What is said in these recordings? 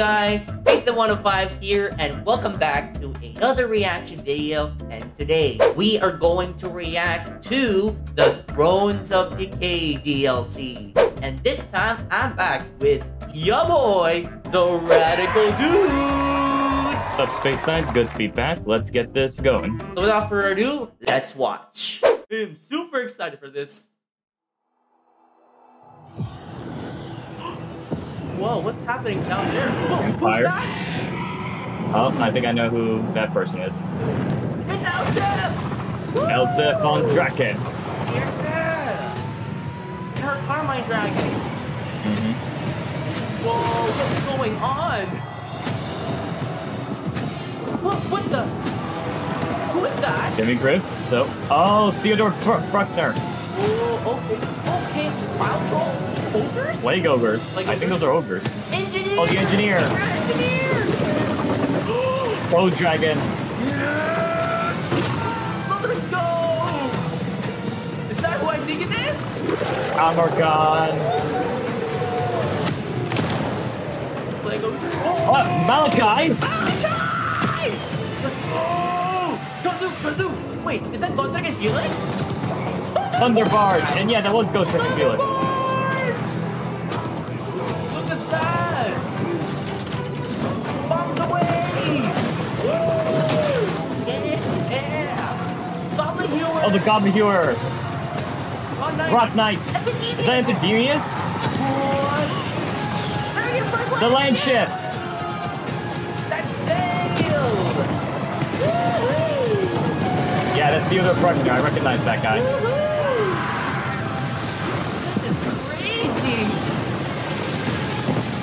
guys, Space105 here, and welcome back to another reaction video. And today we are going to react to the Thrones of Decay DLC. And this time I'm back with your boy, the Radical Dude. What's up, SpaceKnight? Good to be back. Let's get this going. So without further ado, let's watch. I'm super excited for this. Whoa, what's happening down there? Who's that? Oh, I think I know who that person is. It's Elspeth! Woo! Elspeth Von Draken. Yeah! Her Carmine Dragon. Whoa, what's going on? What the? Who is that? Demigriff. So, oh, Theodor Bruckner. Oh, okay. Wild Troll. Ogres? Plague Ogres. I think those are Ogres. Engineer! Oh, the Engineer! Plague Dragon! Yes! Let him go! Is that who I think it is? Tamurkhan! Plague Ogre. Oh! Malakai! Malakai! Let's go! Kazoo! Wait, is that Gotrek and Felix? Thunder Barge! And yeah, that was Gotrek and Felix. Oh, the Goblin Hewer! Rot Knights! Is that Epidemius? The land ship! That sailed! Yeah, that's Theodor Bruckner. I recognize that guy. This is crazy!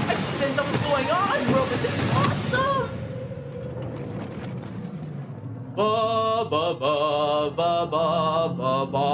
I didn't know what's going on, bro, but this is awesome! Ba ba ba ba ba ba ba.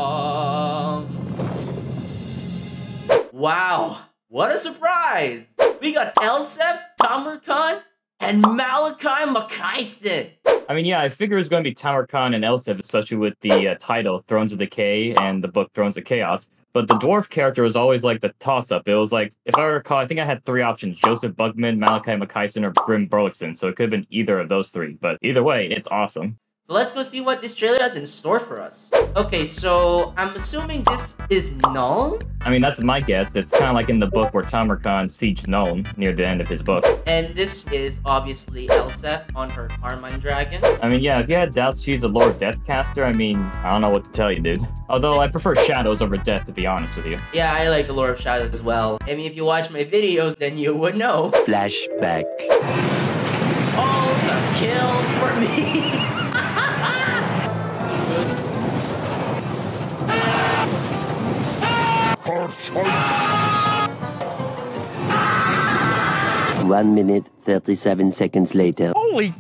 Wow, what a surprise! We got Elspeth, Tamurkhan, and Malakai Makaisson. I mean, yeah, I figure it's going to be Tamurkhan and Elspeth, especially with the title Thrones of Decay and the book Thrones of Chaos. But the dwarf character was always like the toss-up. It was like, if I recall, I think I had three options: Joseph Bugman, Malakai Makaisson, or Grim Burlakson. So it could have been either of those three. But either way, it's awesome. So let's go see what this trailer has in store for us. Okay, so I'm assuming this is Nuln? I mean, that's my guess. It's kind of like in the book where Tamurkhan sieged Nuln near the end of his book. And this is obviously Elspeth on her Carmine Dragon. I mean, yeah, if you had doubts she's a Lord Deathcaster, I mean, I don't know what to tell you, dude. Although I prefer Shadows over Death, to be honest with you. Yeah, I like the Lord of Shadows as well. I mean, if you watch my videos, then you would know. Flashback. All the kills for me. One minute, 37 seconds later. Holy,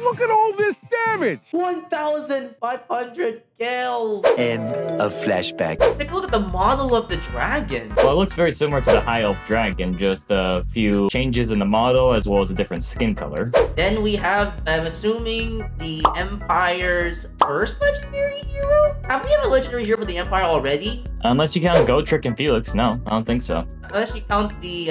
look at all this damage! 1,500 kills! End of flashback. Take a look at the model of the dragon. Well, it looks very similar to the High Elf dragon, just a few changes in the model as well as a different skin color. Then we have, I'm assuming, the Empire's first legendary hero? Have we had a legendary hero for the Empire already? Unless you count Gotrek and Felix, no, I don't think so. Unless you count the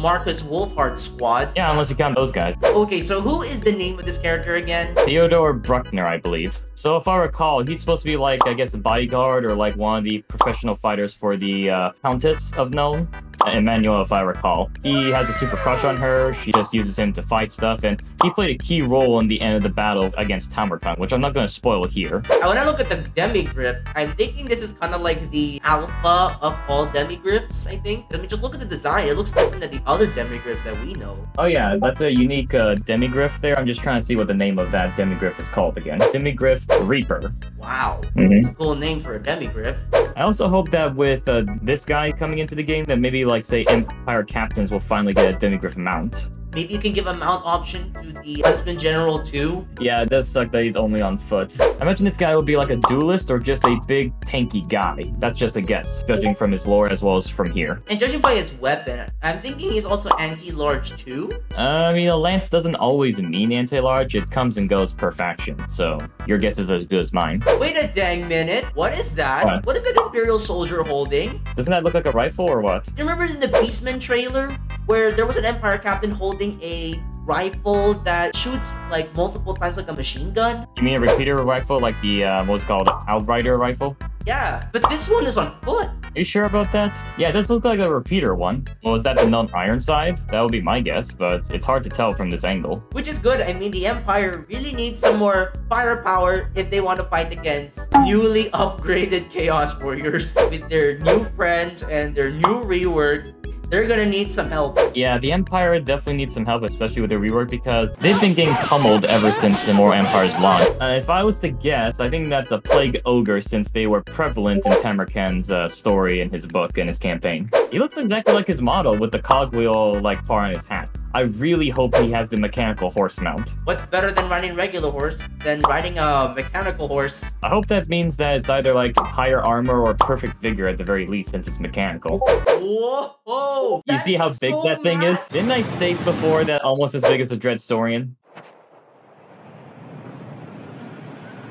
Marcus Wolfhard squad. Yeah, unless you count those guys. Okay, so who is the name of this character again? Theodor Bruckner, I believe. So if I recall, he's supposed to be like, I guess, a bodyguard or like one of the professional fighters for the Countess of Nuln. Emmanuel, if I recall. He has a super crush on her. She just uses him to fight stuff, and he played a key role in the end of the battle against Tamurkhan, which I'm not going to spoil here. When I look at the Demigriff, I'm thinking this is kind of like the alpha of all Demigriffs, I think. I mean, just look at the design. It looks different than the other Demigriffs that we know. Oh yeah, that's a unique Demigriff there. I'm just trying to see what the name of that Demigriff is called again. Demigriff Reaper. Wow. That's a cool name for a Demigriff. I also hope that with this guy coming into the game, that maybe, like, say, Empire captains will finally get a Demigriff mount. Maybe you can give a mount option to the Huntsman General too. Yeah, it does suck that he's only on foot. I imagine this guy will be like a duelist or just a big tanky guy. That's just a guess, judging from his lore as well as from here. And judging by his weapon, I'm thinking he's also anti-large too? I mean, a lance doesn't always mean anti-large. It comes and goes per faction, so your guess is as good as mine. Wait a dang minute. What is that? What is that Imperial soldier holding? Doesn't that look like a rifle or what? You remember in the Beastman trailer? where there was an Empire captain holding a rifle that shoots like multiple times like a machine gun. You mean a repeater rifle, like the what's called Outrider rifle? Yeah, but this one is on foot. Are you sure about that? Yeah, it does look like a repeater one. Well, is that the Nuln Ironside? That would be my guess, but it's hard to tell from this angle. Which is good. I mean, the Empire really needs some more firepower if they want to fight against newly upgraded Chaos Warriors. With their new friends and their new rework, they're gonna need some help. Yeah, the Empire definitely needs some help, especially with their rework, because they've been getting pummeled ever since the more Empire's launch. If I was to guess, I think that's a Plague Ogre, since they were prevalent in Tamurkhan's story and his book and his campaign. He looks exactly like his model, with the cogwheel-like part on his hat. I really hope he has the mechanical horse mount. What's better than riding regular horse than riding a mechanical horse? I hope that means that it's either like higher armor or perfect vigor at the very least, since it's mechanical. Whoa! You see how big that thing is? Didn't I state before that almost as big as a Dreadstorian?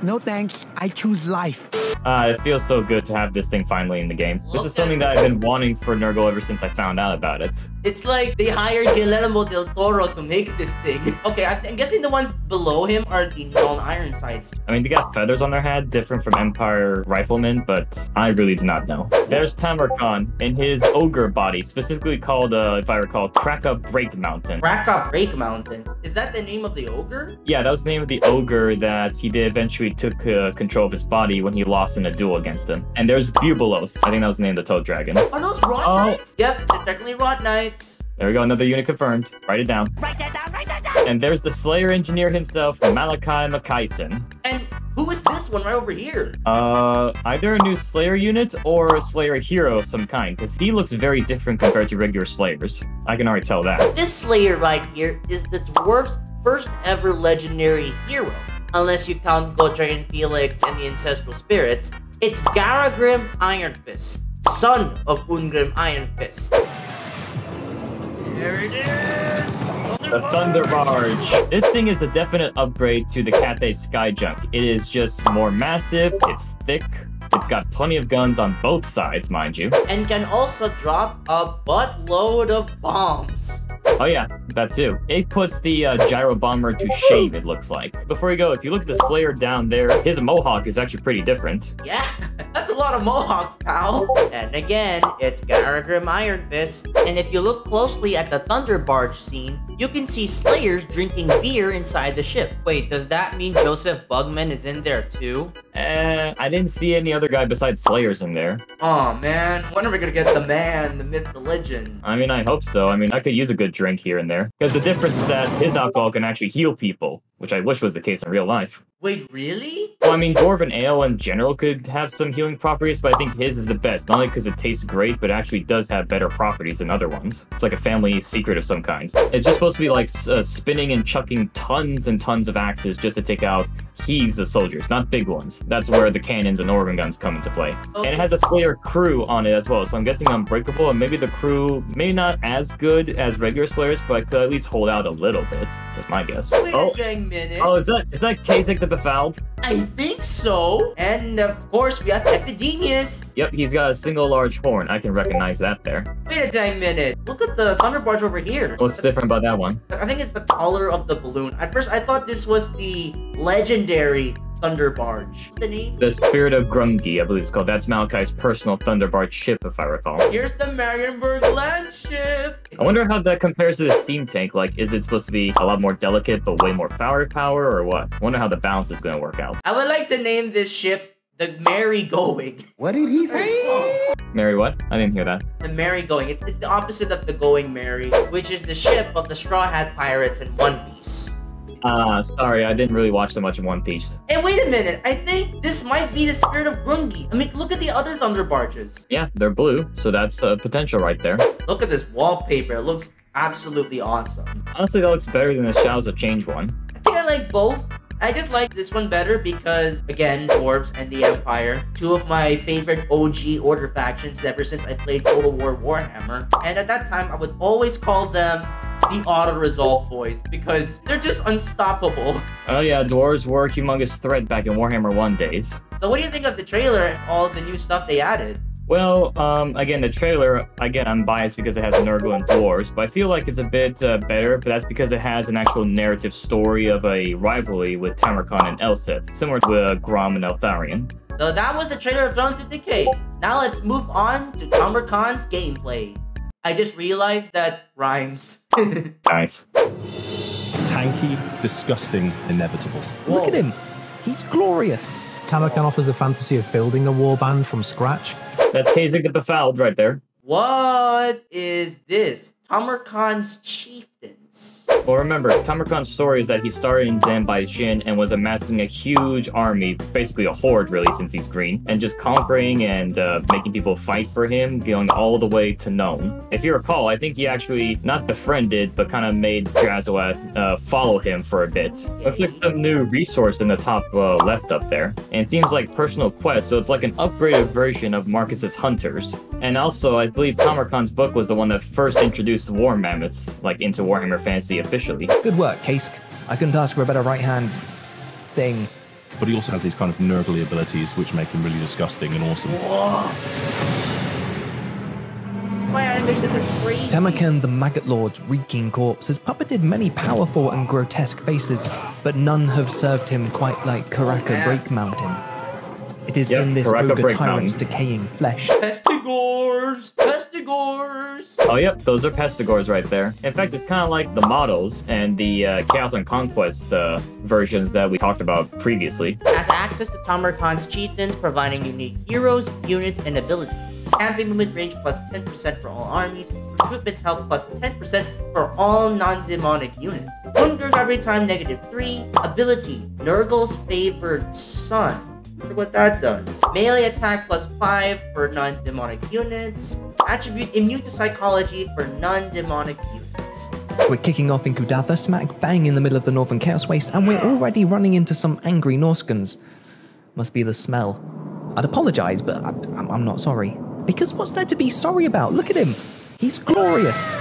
No thanks, I choose life. It feels so good to have this thing finally in the game. This is something that I've been wanting for Nurgle ever since I found out about it. It's like they hired Guillermo del Toro to make this thing. Okay, I'm guessing the ones below him are the Nuln Ironsides. I mean, they got feathers on their head, different from Empire Riflemen, but I really do not know. There's Tamurkhan in his ogre body, specifically called, if I recall, Kraka Break Mountain. Kraka Break Mountain? Is that the name of the ogre? Yeah, that was the name of the ogre that he did eventually took control of his body when he lost in a duel against them. And there's Bubolos. I think that was the name of the Toad Dragon. Are those Rot Knights? Yep, they're technically Rot Knights. There we go, another unit confirmed. Write it down. Write that down, write that down! And there's the Slayer Engineer himself, Malakai Makaisson. And who is this one right over here? Either a new Slayer unit or a Slayer hero of some kind, because he looks very different compared to regular Slayers. I can already tell that. This Slayer right here is the Dwarf's first ever legendary hero. Unless you count Gotrek and Felix and the Ancestral Spirits, it's Garagrim Ironfist, son of Ungrim Ironfist. There it is! The Thunder Barge. This thing is a definite upgrade to the Cathay Sky Junk. It is just more massive, it's thick, it's got plenty of guns on both sides, mind you. And can also drop a buttload of bombs. Oh yeah, that too. It puts the gyro bomber to shame, it looks like. Before we go, if you look at the Slayer down there, his mohawk is actually pretty different. Yeah, that's a lot of mohawks, pal. And again, it's Garagrim Ironfist. And if you look closely at the Thunder Barge scene, you can see Slayers drinking beer inside the ship. Wait, does that mean Joseph Bugman is in there too? I didn't see any other guy besides Slayers in there. Oh man, when are we gonna get the man, the myth, the legend? I mean, I hope so. I mean, I could use a good drink here and there. Because the difference is that his alcohol can actually heal people, which I wish was the case in real life. Wait, really? Well, I mean, Dwarven Ale in general could have some healing properties, but I think his is the best. Not only because it tastes great, but it actually does have better properties than other ones. It's like a family secret of some kind. It's just supposed to be like spinning and chucking tons and tons of axes just to take out heaves of soldiers, not big ones. That's where the cannons and organ guns come into play. Okay. And it has a Slayer crew on it as well, so I'm guessing Unbreakable, and maybe the crew, maybe not as good as regular Slayers, but could at least hold out a little bit. That's my guess. Wait a dang minute. Oh, is that Kasek the Befouled? I think so. And of course, we have Epidemius. Yep, he's got a single large horn. I can recognize that there. Wait a dang minute. Look at the Thunder Barge over here. What's different about that one? I think it's the color of the balloon. At first, I thought this was the legendary Thunder Barge. What's the name? The Spirit of Grungni, I believe it's called. That's Malakai's personal Thunder Barge ship, if I recall. Here's the Marienburg land ship. I wonder how that compares to the steam tank. Like, is it supposed to be a lot more delicate, but way more power, or what? I wonder how the balance is going to work out. I would like to name this ship the Merry Going. What did he say? Oh. Merry what? I didn't hear that. The Merry Going. It's the opposite of the Going Merry, which is the ship of the Straw Hat Pirates in One Piece. Sorry, I didn't really watch so much of One Piece. And wait a minute, I think this might be the Spirit of Grungni. I mean, look at the other Thunder Barges. Yeah, they're blue, so that's a potential right there. Look at this wallpaper, it looks absolutely awesome. Honestly, that looks better than the Shadows of Change one. I think I like both. I just like this one better because, again, Dwarves and the Empire, two of my favorite OG Order factions ever since I played Total War Warhammer. And at that time, I would always call them the auto-resolve boys, because they're just unstoppable. Oh yeah, Dwarves were a humongous threat back in Warhammer 1 days. So what do you think of the trailer and all the new stuff they added? Well, again, the trailer, again, I'm biased because it has Nurgle and dwarves, but I feel like it's a bit better, but that's because it has an actual narrative story of a rivalry with Tamurkhan and Elspeth, similar to Grom and Eltharion. So that was the trailer of Thrones of Decay. Now let's move on to Tamurkhan's gameplay. I just realized that rhymes. Nice. Tanky, disgusting, inevitable. Whoa. Look at him. He's glorious. Tamurkhan offers the fantasy of building a warband from scratch. That's Kasig the Befouled right there. What is this? Tamurkhan's chieftains. Well, remember, Tamurkhan's story is that he started in Zanbaijin and was amassing a huge army, basically a horde, really, since he's green, and just conquering and making people fight for him, going all the way to Nuln. If you recall, I think he actually not befriended, but kind of made Drazoath follow him for a bit. Looks like some new resource in the top left up there, and it seems like personal quest, so it's like an upgraded version of Marcus's Hunters. And also, I believe Tamurkhan's book was the one that first introduced war mammoths, like, into Warhammer Fantasy officially. Good work, Kasig. I couldn't ask for a better right-hand thing. But he also has these kind of Nurgle abilities, which make him really disgusting and awesome. Whoa. My animations are crazy. Tamurkhan the Maggot Lord's reeking corpse has puppeted many powerful and grotesque faces, but none have served him quite like Karaka Break Mountain. It is in this ogre tyrant's decaying flesh. Pestigors! Pestigors! Oh, yep, those are Pestigors right there. In fact, it's kind of like the models and the Chaos and Conquest versions that we talked about previously. Has access to Tamurkhan's chieftains, providing unique heroes, units, and abilities. Camping movement range plus 10% for all armies. Recruitment health plus 10% for all non-demonic units. Wound recovery time -3. Ability, Nurgle's favored son. Look what that does. Melee attack plus 5 for non-demonic units. Attribute immune to psychology for non-demonic units. We're kicking off in Kudatha, smack bang in the middle of the Northern Chaos Waste, and we're already running into some angry Norskans. Must be the smell. I'd apologize, but I'm not sorry. Because what's there to be sorry about? Look at him. He's glorious.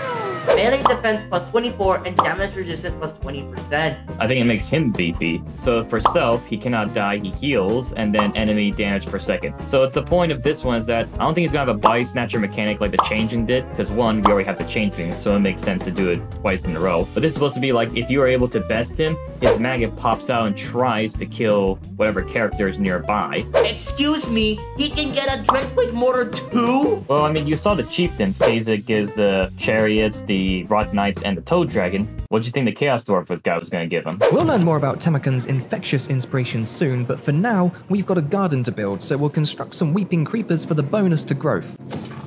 Melee defense plus 24 and damage resistance plus 20%. I think it makes him beefy. So for self, he cannot die, he heals, and then enemy damage per second. So it's the point of this one is that I don't think he's gonna have a body snatcher mechanic like the changing did, because one, we already have the changing, so it makes sense to do it twice in a row. But this is supposed to be like, if you are able to best him, his maggot pops out and tries to kill whatever character is nearby. Excuse me, he can get a Dreadquake Mortar too? Well, I mean, you saw the chieftains. Kasig gives the chariots, the Rot Knights, and the Toad Dragon. What do you think the Chaos Dwarf was going to give him? We'll learn more about Tamurkhan's infectious inspiration soon, but for now, we've got a garden to build, so we'll construct some weeping creepers for the bonus to growth.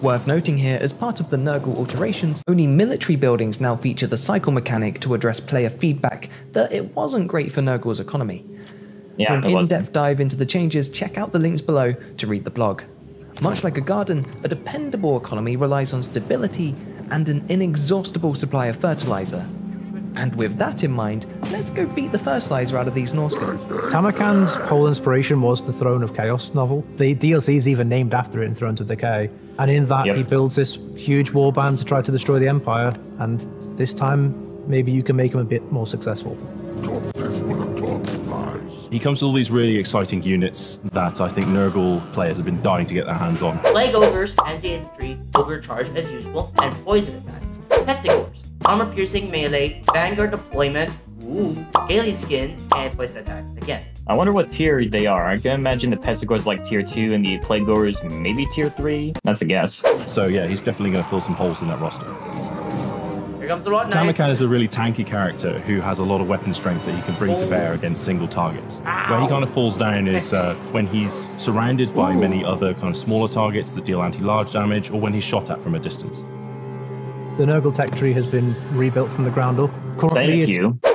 Worth noting here, as part of the Nurgle alterations, only military buildings now feature the cycle mechanic to address player feedback, that it wasn't great for Nurgle's economy. Yeah, for an in-depth dive into the changes, check out the links below to read the blog. Much like a garden, a dependable economy relies on stability, and an inexhaustible supply of fertilizer. And with that in mind, let's go beat the fertilizer out of these Norskins. Tamurkhan's whole inspiration was the Throne of Chaos novel. The DLC is even named after it in Thrones of Decay. And in that, he builds this huge warband to try to destroy the Empire. And this time, maybe you can make him a bit more successful. He comes with all these really exciting units that I think Nurgle players have been dying to get their hands on. Plague Ogres, anti-infantry, Ogre Charge as usual, and Poison attacks. Pestigors, armor-piercing melee, Vanguard deployment, ooh, Scaly Skin, and Poison attacks again. I wonder what tier they are. I can imagine the Pestigors like tier 2 and the Plague Ogres maybe tier 3. That's a guess. So yeah, he's definitely going to fill some holes in that roster. Tamurkhan is a really tanky character who has a lot of weapon strength that he can bring to bear against single targets. Ow. Where he kind of falls down is when he's surrounded by many other kind of smaller targets that deal anti-large damage, or when he's shot at from a distance. The Nurgle tech tree has been rebuilt from the ground up. Currently,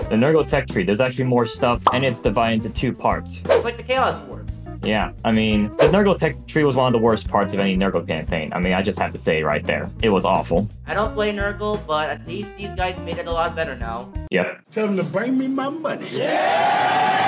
the Nurgle tech tree, there's actually more stuff, and it's divided into two parts. It's like the Chaos Dwarves. Yeah, I mean, the Nurgle tech tree was one of the worst parts of any Nurgle campaign. I mean, I just have to say right there, it was awful. I don't play Nurgle, but at least these guys made it a lot better now. Yep. Tell them to bring me my money. Yeah!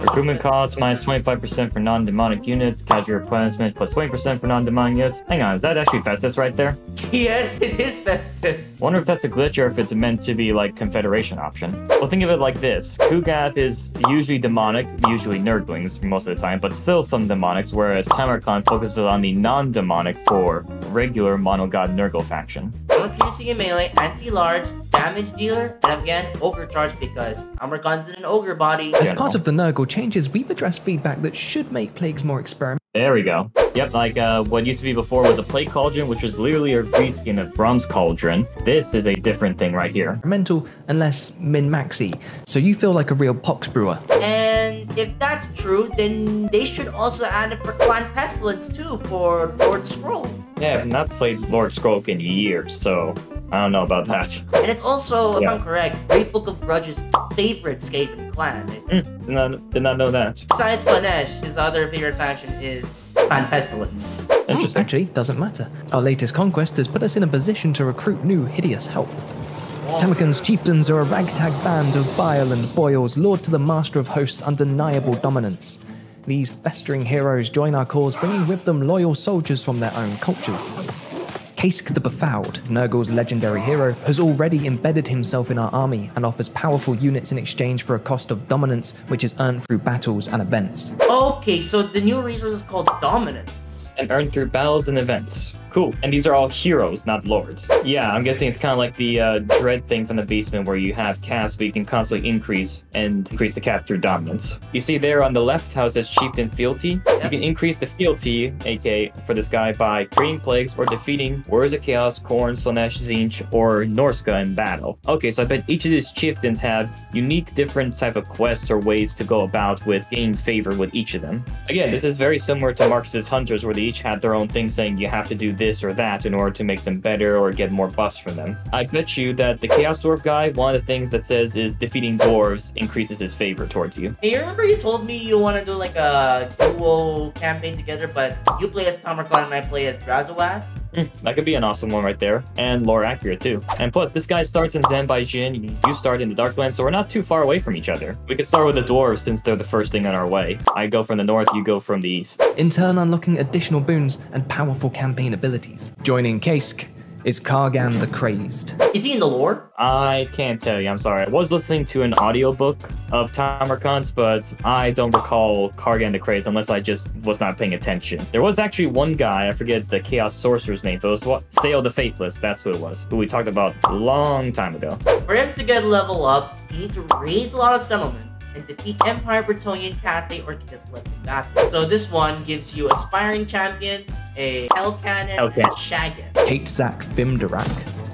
Recruitment cost minus 25% for non-demonic units. Casual replenishment plus 20% for non-demonic units. Hang on, is that actually Festus right there? Yes, it is Festus. Wonder if that's a glitch or if it's meant to be like confederation option. Well, think of it like this. Kugath is usually demonic, usually nerdlings most of the time, but still some demonics, whereas Tamurkhan focuses on the non-demonic for regular monogod Nurgle faction. I'm piercing in melee, anti-large, damage dealer, and again, ogre charge because Tamurkhan's in an ogre body. As part of the Nurgle changes, we've addressed feedback that should make plagues more experimental. There we go. Yep, like what used to be before was a plague cauldron, which was literally a reskin of Brahm's cauldron. This is a different thing right here. Mental and less min-maxy, so you feel like a real pox brewer. And if that's true, then they should also add it for Clan Pestilence too, for Lord Skrolk. Yeah, I've not played Lord Skrolk in years, so I don't know about that. And it's also, if I'm correct, Great Book of Grudge's favorite Skaven clan. Did not know that. Besides Slanesh, his other favorite faction is Clan Pestilence. Interesting. Actually, doesn't matter. Our latest conquest has put us in a position to recruit new hideous help. Tamurkhan's chieftains are a ragtag band of bile and boils lured to the master of hosts' undeniable dominance. These festering heroes join our cause, bringing with them loyal soldiers from their own cultures. Kaisk the Befouled, Nurgle's legendary hero, has already embedded himself in our army and offers powerful units in exchange for a cost of dominance which is earned through battles and events. Okay, so the new resource is called dominance. And earned through battles and events. Cool. And these are all heroes, not lords. Yeah, I'm guessing it's kind of like the Dread thing from the Beastmen where you have caps, but you can constantly increase the cap through dominance. You see there on the left how it says Chieftain Fealty. Yep. You can increase the fealty, aka for this guy, by creating plagues or defeating Warriors of Chaos, Khorne, Slanesh, Zinch, or Norska in battle. Okay, so I bet each of these chieftains have unique different type of quests or ways to go about with gaining favor with each of them. Again, this is very similar to Marcus's Hunters where they each had their own thing saying you have to do this or that in order to make them better or get more buffs from them. I bet you that the Chaos Dwarf guy, one of the things that says is defeating dwarves increases his favor towards you. Hey, you remember you told me you want to do like a duo campaign together, but you play as Tamurkhan and I play as Drazoath? That could be an awesome one right there, and lore accurate too. And plus, this guy starts in Zanbaijin, you start in the Darklands, so we're not too far away from each other. We could start with the dwarves since they're the first thing on our way. I go from the north, you go from the east. In turn, unlocking additional boons and powerful campaign abilities. Joining Kaisk is Kargan the Crazed. Is he in the lore? I can't tell you, I'm sorry. I was listening to an audiobook of Tamurkhan's, but I don't recall Kargan the Crazed unless I just was not paying attention. There was actually one guy, I forget the Chaos Sorcerer's name, but it was Sail the Faithless, that's who it was, who we talked about a long time ago. For him to get level up, you need to raise a lot of settlements and defeat Empire, Bretonian, Cathay, or Kislev in battle. So this one gives you Aspiring Champions, a Hell Cannon, and a Shagan. Katezak Vimdarak.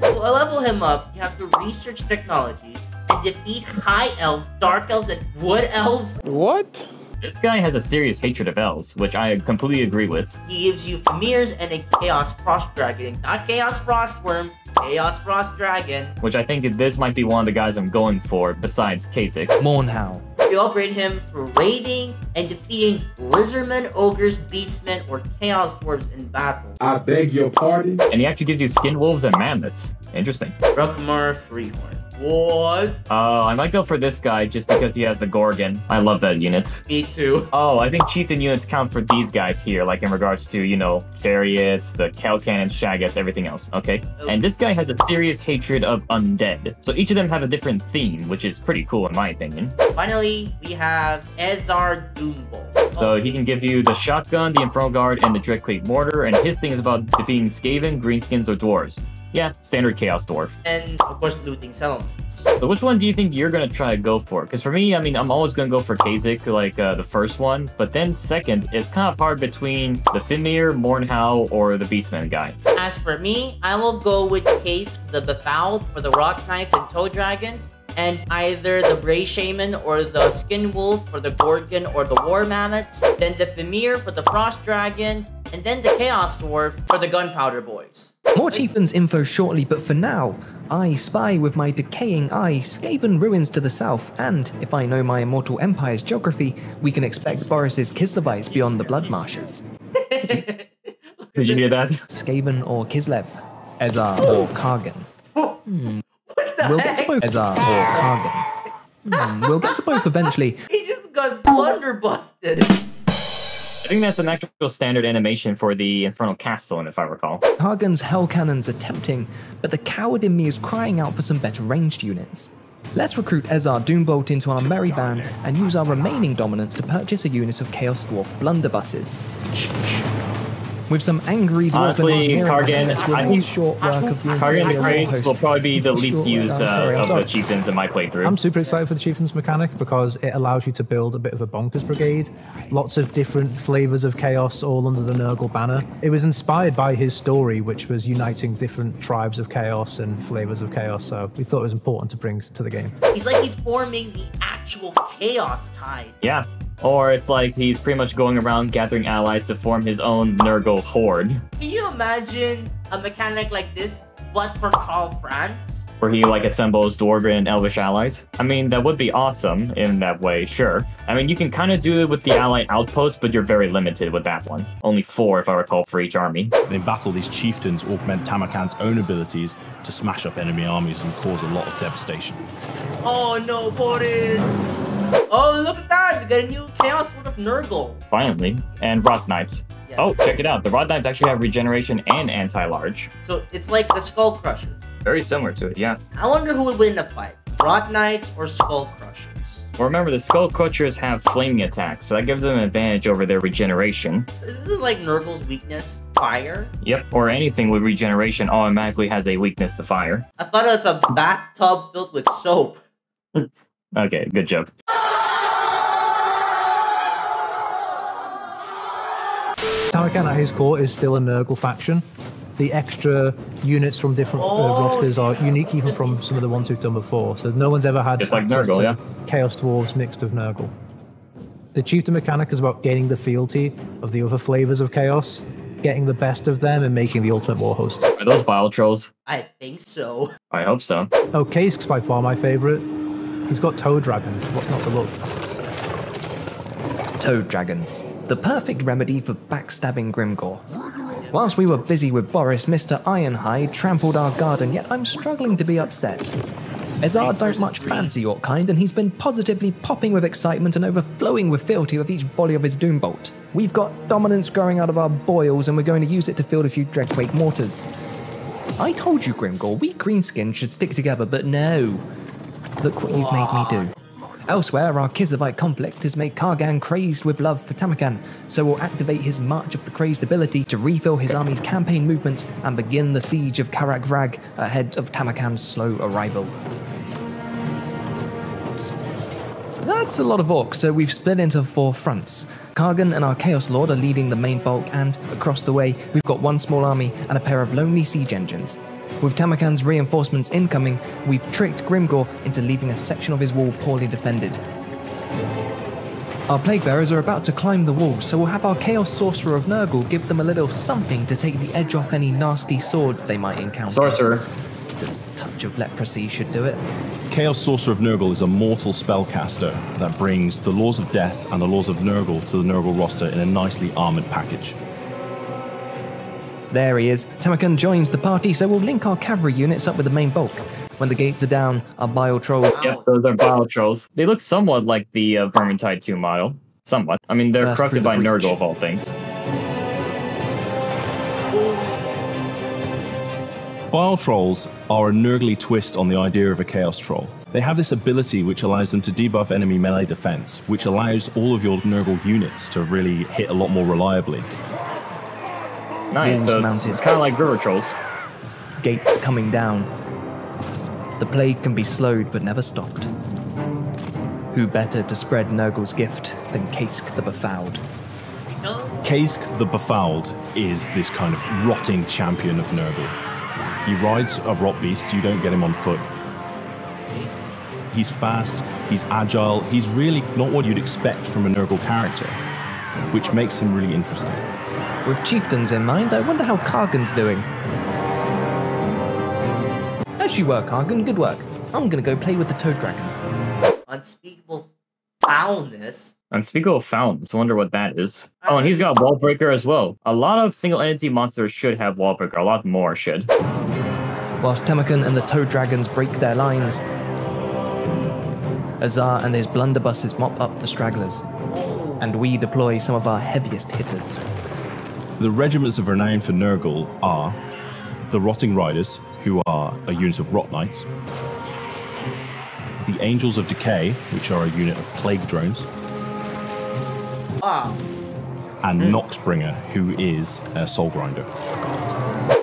To level him up, you have to research technology and defeat High Elves, Dark Elves, and Wood Elves. What? This guy has a serious hatred of elves, which I completely agree with. He gives you Famirs and a Chaos Frost Dragon. Not Chaos Frostworm, Chaos Frost Dragon. Which I think this might be one of the guys I'm going for, besides Kasich. Mornhow. You upgrade him through raiding and defeating Lizardmen, Ogres, Beastmen, or Chaos Dwarves in battle. I beg your pardon? And he actually gives you Skin Wolves and Mammoths. Interesting. Ruckmar Freehorn. What? Oh, I might go for this guy just because he has the Gorgon. I love that unit. Me too. Oh, I think chieftain units count for these guys here, like in regards to, you know, chariots, the Cal Cannons, Shaggots, everything else. Okay. Oh. And this guy has a serious hatred of undead. So each of them have a different theme, which is pretty cool in my opinion. Finally, we have Ezar Doombolt. So he can give you the shotgun, the Infernal Guard, and the Dreadquake Mortar, and his thing is about defeating Skaven, Greenskins, or Dwarves. Yeah, standard Chaos Dwarf. And, of course, looting settlements. So which one do you think you're going to try to go for? Because for me, I mean, I'm always going to go for Kasich, like the first one. But then second, it's kind of hard between the Fimir, Mornhow, or the Beastman guy. As for me, I will go with Kaisk the Befouled for the Rot Knights and Toe Dragons, and either the Grey Shaman or the Skin Wolf for the Gorgon or the War Mammoths, then the Fimir for the Frost Dragon, and then the Chaos Dwarf for the Gunpowder Boys. More Chieftain's info shortly, but for now, I spy with my decaying eye Skaven ruins to the south, and if I know my Immortal Empire's geography, we can expect Boris's Kislevites beyond the Blood Marshes. Did you hear that? Skaven or Kislev, Ezar or Kargan. We'll get to both eventually. He just got got blunder busted. I think that's an actual standard animation for the Infernal Castle, if I recall. Kargan's Hell Cannon's are tempting, but the coward in me is crying out for some better ranged units. Let's recruit Ezar Doombolt into our merry band and use our remaining dominance to purchase a unit of Chaos Dwarf blunderbusses. With some angry dwarf Kargan the Crazed will probably be the least used of the chieftains in my playthrough. I'm super excited for the chieftains mechanic because it allows you to build a bit of a bonkers brigade. Lots of different flavours of chaos all under the Nurgle banner. It was inspired by his story, which was uniting different tribes of chaos and flavours of chaos, so we thought it was important to bring to the game. He's like he's forming the actual chaos tide. Yeah. Or it's like he's pretty much going around gathering allies to form his own Nurgle horde. Can you imagine a mechanic like this, but for Karl France? Where he like assembles Dwarven and Elvish allies? I mean, that would be awesome in that way, sure. I mean, you can kind of do it with the ally outpost, but you're very limited with that one. Only 4, if I recall, for each army. In battle, these chieftains augment Tamarkan's own abilities to smash up enemy armies and cause a lot of devastation. Oh no, Boris! Oh, look at that! We got a new Chaos Lord of Nurgle! Finally. And Rot Knights. Yeah. Oh, check it out. The Rot Knights actually have regeneration and anti-large. So it's like the Skull Crusher. Very similar to it, yeah. I wonder who would win in a fight. Rot Knights or Skull Crushers? Well, remember, the Skull Crushers have flaming attacks, so that gives them an advantage over their regeneration. Isn't it like Nurgle's weakness? Fire? Yep, or anything with regeneration automatically has a weakness to fire. I thought it was a bathtub filled with soap. Okay, good joke. Tamurkhan at his core is still a Nurgle faction. The extra units from different rosters are unique even from some of the ones we've done before. So no one's ever had just like Nurgle, yeah. Chaos Dwarves mixed with Nurgle. The chieftain mechanic is about gaining the fealty of the other flavors of chaos, getting the best of them and making the ultimate war host. Are those bile trolls? I think so. I hope so. Oh, Kask's by far my favorite. He's got toad dragons. What's not to love? Toad dragons. The perfect remedy for backstabbing Grimgore. Whilst we were busy with Boris, Mr. Ironhide trampled our garden, yet I'm struggling to be upset. Ezard don't much fancy your kind, and he's been positively popping with excitement and overflowing with fealty with each volley of his Doombolt. We've got dominance growing out of our boils, and we're going to use it to field a few Dreadquake Mortars. I told you, Grimgore, we greenskins should stick together, but no. Look what you've made me do. Elsewhere, our Kizavite conflict has made Kargan crazed with love for Tamurkhan, so we'll activate his March of the Crazed ability to refill his army's campaign movement and begin the siege of Karagrag ahead of Tamarkan's slow arrival. That's a lot of orcs, so we've split into 4 fronts. Kargan and our Chaos Lord are leading the main bulk, and across the way, we've got one small army and a pair of lonely siege engines. With Tamarkan's reinforcements incoming, we've tricked Grimgore into leaving a section of his wall poorly defended. Our Plaguebearers are about to climb the wall, so we'll have our Chaos Sorcerer of Nurgle give them a little something to take the edge off any nasty swords they might encounter. Sorcerer. A touch of leprosy should do it. Chaos Sorcerer of Nurgle is a mortal spellcaster that brings the laws of death and the laws of Nurgle to the Nurgle roster in a nicely armoured package. There he is. Tamarkhan joins the party, so we'll link our cavalry units up with the main bulk. When the gates are down, our bile trolls... Yep, those are bile trolls. They look somewhat like the Vermintide 2 model. Somewhat. I mean, they're corrupted by Nurgle, of all things. Bile trolls are a Nurgly twist on the idea of a Chaos Troll. They have this ability which allows them to debuff enemy melee defense, which allows all of your Nurgle units to really hit a lot more reliably. Nice, so it's kind of like river trolls. Gates coming down. The plague can be slowed but never stopped. Who better to spread Nurgle's gift than Kask the Befouled? Kask the Befouled is this kind of rotting champion of Nurgle. He rides a rot beast, you don't get him on foot. He's fast, he's agile, he's really not what you'd expect from a Nurgle character, which makes him really interesting. With chieftains in mind, I wonder how Kargan's doing. As you were, Kargan, good work. I'm gonna go play with the toad dragons. Unspeakable foulness. Unspeakable foulness, I wonder what that is. Oh, and he's got wall breaker as well. A lot of single entity monsters should have wall breaker, a lot more should. Whilst Tamarkhan and the toad dragons break their lines, Azar and his blunderbusses mop up the stragglers, and we deploy some of our heaviest hitters. The regiments of renown for Nurgle are the Rotting Riders, who are a unit of Rot Knights, the Angels of Decay, which are a unit of Plague Drones, and Noxbringer, who is a Soul Grinder.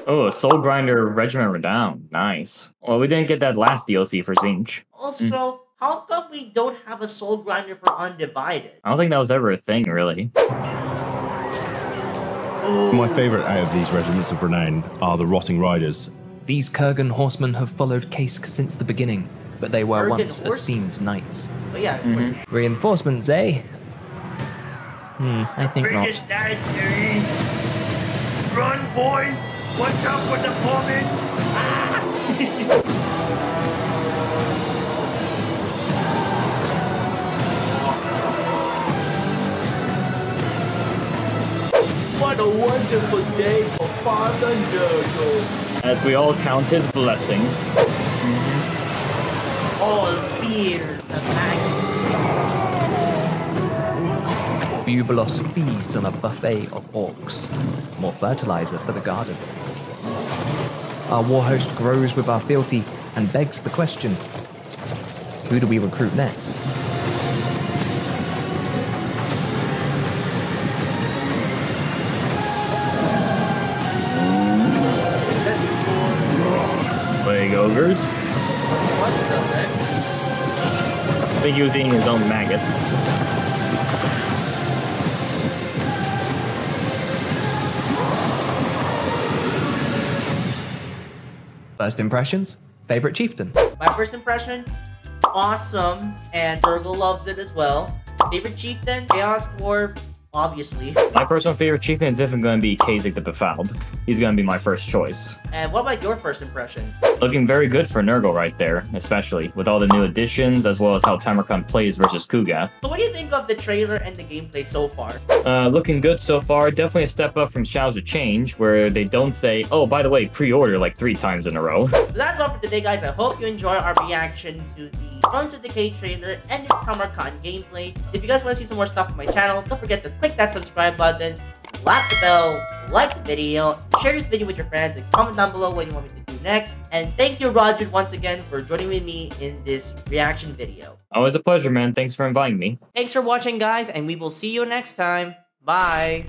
Oh, a Soul Grinder Regiment Redown. Nice. Well, we didn't get that last DLC for Zinch. Also, how come we don't have a Soul Grinder for Undivided? I don't think that was ever a thing, really. My favorite out of these regiments of renown are the Rotting Riders. These Kurgan horsemen have followed Kaisk since the beginning, but they were once esteemed knights. But yeah, reinforcements, eh? I think not. Run, boys! Watch out for the vomit! What a wonderful day for Father Nurgle! As we all count his blessings. All fear the magnet. Bubolos feeds on a buffet of orcs. More fertilizer for the garden. Our warhost grows with our fealty and begs the question, who do we recruit next? Plague Ogres? I think he was eating his own maggots. First impressions? Favorite chieftain? My first impression? Awesome, and Nurgle loves it as well. Favorite chieftain? Chaos Dwarf, obviously. My personal favorite chieftain is definitely going to be Kasich the Befouled. He's going to be my first choice. And what about your first impression? Looking very good for Nurgle right there, especially with all the new additions, as well as how Tamurkhan plays versus Kuga. So what do you think of the trailer and the gameplay so far? Looking good so far. Definitely a step up from Shadows of Change, where they don't say, oh, by the way, pre-order like 3 times in a row. But that's all for today, guys. I hope you enjoy our reaction to the Thrones of Decay trailer and the Tamurkhan gameplay. If you guys want to see some more stuff on my channel, don't forget to click that subscribe button, slap the bell, like the video, share this video with your friends, and comment down below what you want me to do next. And thank you, Roger, once again for joining with me in this reaction video. Always a pleasure, man. Thanks for inviting me. Thanks for watching, guys, and we will see you next time. Bye.